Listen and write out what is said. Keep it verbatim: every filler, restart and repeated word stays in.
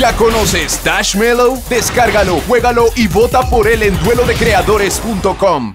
¿Ya conoces Dash Meloww? Descárgalo, juégalo y vota por él en duelo de creadores punto com.